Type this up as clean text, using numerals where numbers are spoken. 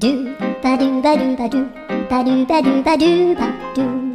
do ba do ba do ba do ba do ba do ba do ba do.